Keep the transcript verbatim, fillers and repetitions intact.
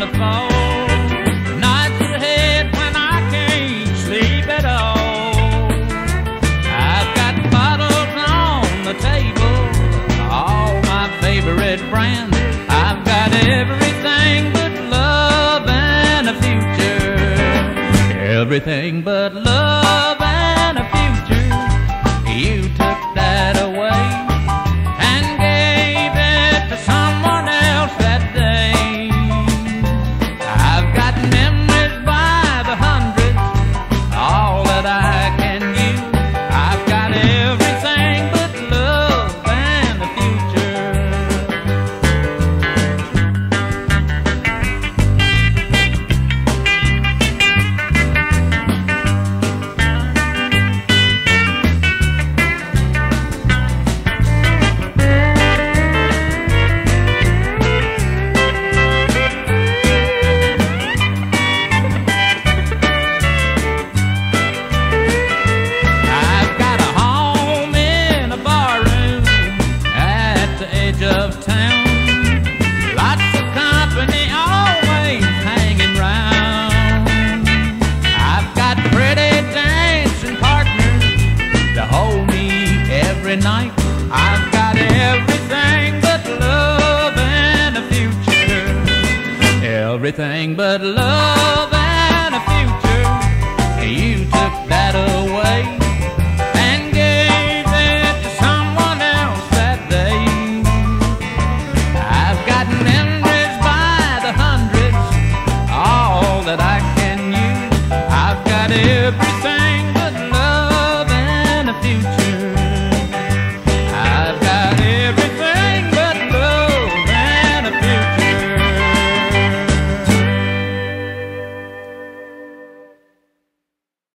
the fall. Knock your head when I can't sleep at all. I've got bottles on the table, all my favorite brands. I've got everything but love and a future. Everything but love and a future. You took that away and gave it to someone else that day. I've got memories by the hundreds, all that I can use. I've got everything but love and a future of town. Lots of company always hanging round. I've got pretty dancing partners to hold me every night. I've got everything but love and a future. Everything but love.